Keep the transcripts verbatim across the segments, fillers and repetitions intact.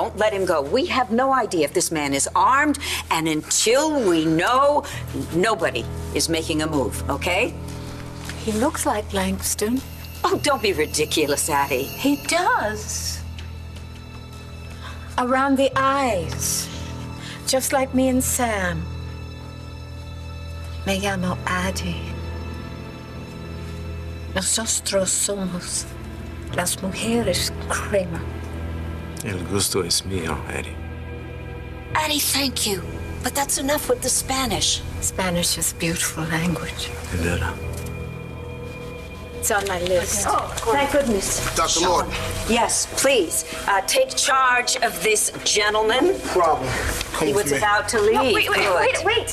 Don't let him go. We have no idea if this man is armed, and until we know, nobody is making a move, okay? He looks like Langston. Oh, don't be ridiculous, Addie. He does. Around the eyes, just like me and Sam. Me llamo Addie. Nosotros somos las mujeres crema. El gusto es mío, Addie. Addie, thank you. But that's enough with the Spanish. Spanish is a beautiful language. Verda. It's on my list. Okay. Oh, thank goodness. Doctor Lord. Yes, please. Uh, take charge of this gentleman. No problem. Come he was me. about to leave. No, wait, wait, wait, wait.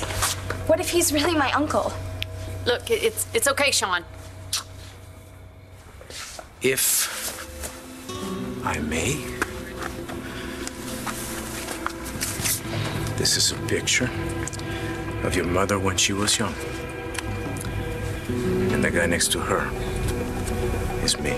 What if he's really my uncle? Look, it's, it's okay, Shaun. If I may, this is a picture of your mother when she was young. And the guy next to her is me.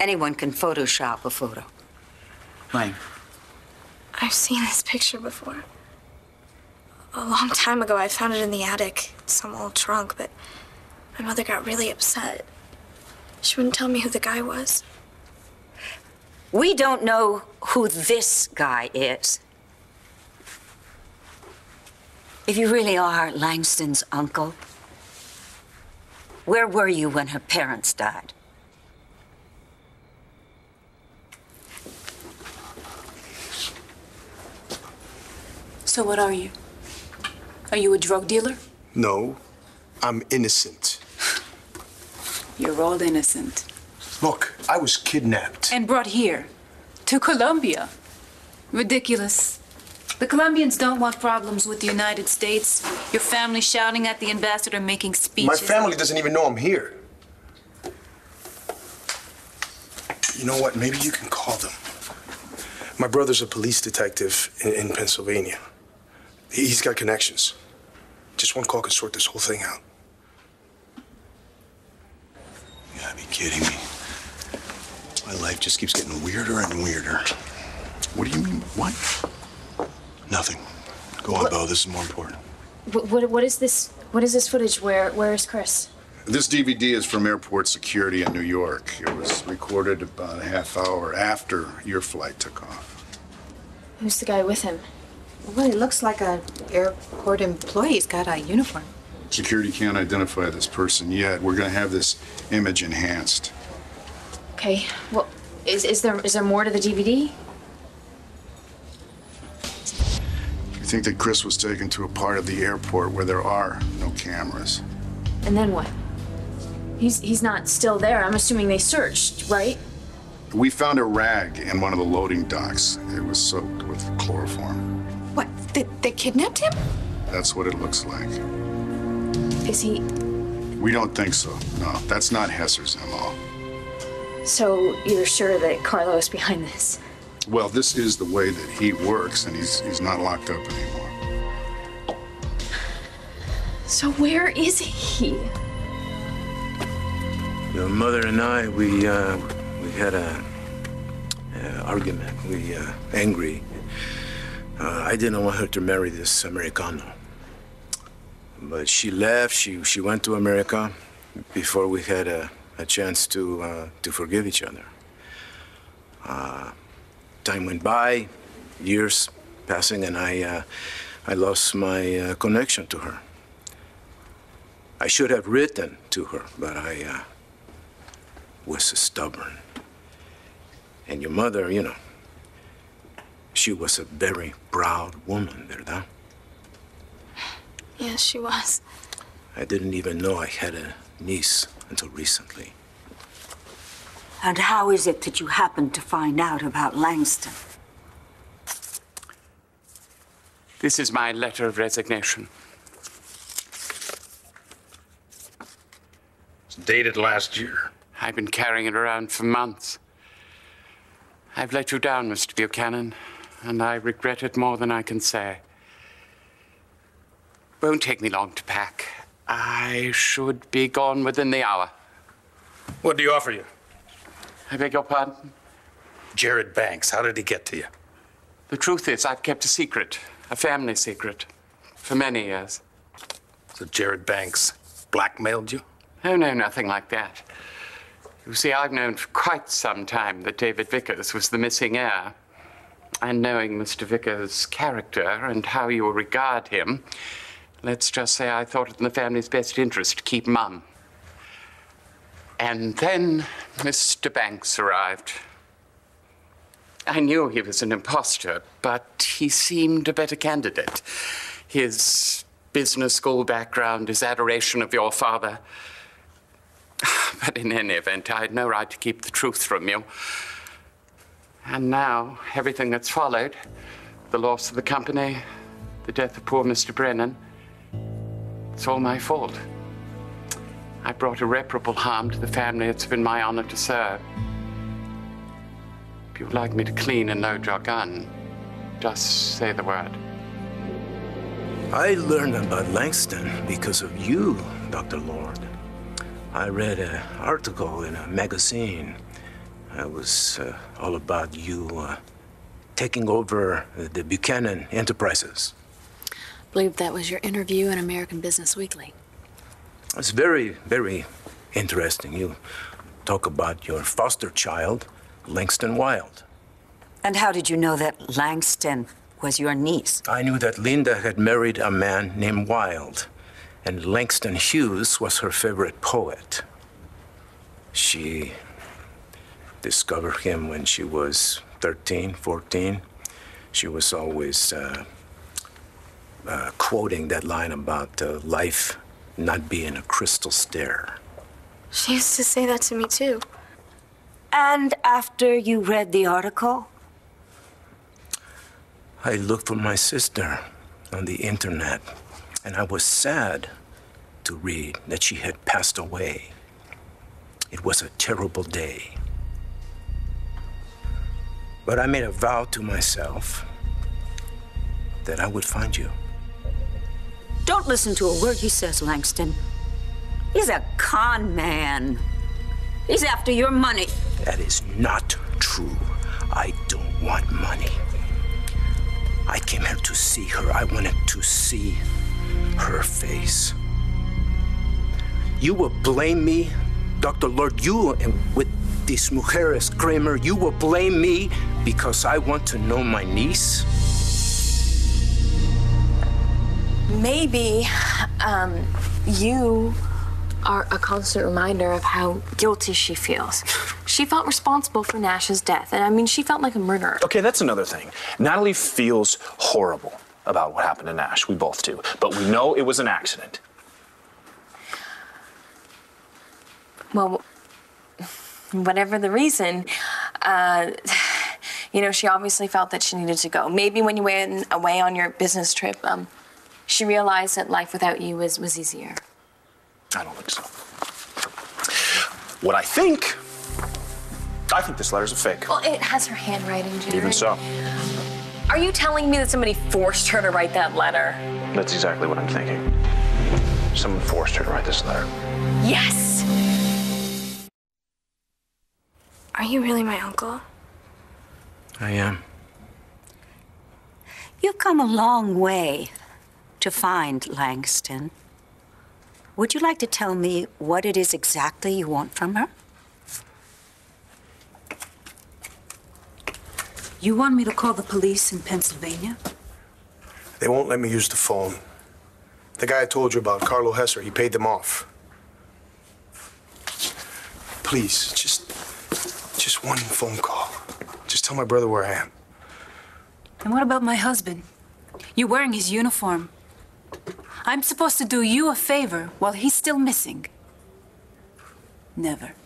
Anyone can Photoshop a photo. Mine. I've seen this picture before. A long time ago, I found it in the attic, some old trunk, but my mother got really upset. She wouldn't tell me who the guy was. We don't know who this guy is. If you really are Langston's uncle, where were you when her parents died? So what are you? Are you a drug dealer? No, I'm innocent. You're all innocent. Look, I was kidnapped. And brought here, to Colombia. Ridiculous. The Colombians don't want problems with the United States. Your family shouting at the ambassador, making speeches. My family doesn't even know I'm here. You know what, maybe you can call them. My brother's a police detective in, in Pennsylvania. He's got connections. Just one call can sort this whole thing out. You gotta be kidding me. My life just keeps getting weirder and weirder. What do you mean? What? Nothing. Go on, Bo. This is more important. What, what, what is this? What is this footage? Where, where is Chris? This D V D is from airport security in New York. It was recorded about a half hour after your flight took off. Who's the guy with him? Well, he looks like an airport employee. He's got a uniform. Security can't identify this person yet. We're going to have this image enhanced. Okay. Well, is, is there is there more to the D V D? You think that Chris was taken to a part of the airport where there are no cameras. And then what? He's he's not still there. I'm assuming they searched, right? We found a rag in one of the loading docks. It was soaked with chloroform. What? They, they kidnapped him? That's what it looks like. Is he? We don't think so. No, that's not Hesser's M O. So you're sure that Carlo is behind this? Well, this is the way that he works, and he's he's not locked up anymore. So where is he? Your mother and I, we uh, we had a, a argument. We uh, angry. Uh, I didn't want her to marry this Americano. But she left. She she went to America before we had a, a chance to uh, to forgive each other. Uh, time went by, years passing, and I uh, I lost my uh, connection to her. I should have written to her, but I uh, was stubborn. And your mother, you know, she was a very proud woman, Verda. Yes, she was. I didn't even know I had a niece until recently. And how is it that you happened to find out about Langston? This is my letter of resignation. Dated last year. I've been carrying it around for months. I've let you down, Mister Buchanan. and I regret it more than I can say. Won't take me long to pack. I should be gone within the hour. What do you offer you? I beg your pardon? Jared Banks, how did he get to you? The truth is, I've kept a secret, a family secret, for many years. So Jared Banks blackmailed you? Oh, no, nothing like that. You see, I've known for quite some time that David Vickers was the missing heir. And knowing Mister Vickers' character and how you regard him, let's just say I thought it in the family's best interest to keep mum. And then Mister Banks arrived. I knew he was an imposter, but he seemed a better candidate. His business school background, his adoration of your father. But in any event, I had no right to keep the truth from you. And now, everything that's followed, the loss of the company, the death of poor Mister Brennan, it's all my fault. I brought irreparable harm to the family it's been my honor to serve. If you'd like me to clean and load your gun, just say the word. I learned about Langston because of you, Doctor Lord. I read an article in a magazine. It was uh, all about you uh, taking over the Buchanan Enterprises. I believe that was your interview in American Business Weekly. It's very, very interesting. You talk about your foster child, Langston Wilde. And how did you know that Langston was your niece? I knew that Linda had married a man named Wilde, and Langston Hughes was her favorite poet. She discovered him when she was thirteen, fourteen. She was always Uh, Uh, quoting that line about uh, life not being a crystal stair. She used to say that to me, too. And after you read the article? I looked for my sister on the internet, and I was sad to read that she had passed away. It was a terrible day. But I made a vow to myself that I would find you. Don't listen to a word he says, Langston. He's a con man. He's after your money. That is not true. I don't want money. I came here to see her. I wanted to see her face. You will blame me, Doctor Lord, you and with this Mujeres Kramer, you will blame me because I want to know my niece. Maybe um, you are a constant reminder of how guilty she feels. She felt responsible for Nash's death, and I mean, she felt like a murderer. Okay, that's another thing. Natalie feels horrible about what happened to Nash. We both do, but we know it was an accident. Well, whatever the reason, uh, you know, she obviously felt that she needed to go. Maybe when you went away on your business trip, um, she realized that life without you was, was easier. I don't think so. What I think, I think this letter's a fake. Well, it has her handwriting, Jared. Even so. Are you telling me that somebody forced her to write that letter? That's exactly what I'm thinking. Someone forced her to write this letter. Yes! Are you really my uncle? I am. You've come a long way to find Langston. Would you like to tell me what it is exactly you want from her? You want me to call the police in Pennsylvania? They won't let me use the phone. The guy I told you about, Carlo Hesser, he paid them off. Please, just, just one phone call. Just tell my brother where I am. And what about my husband? You're wearing his uniform. I'm supposed to do you a favor while he's still missing. Never.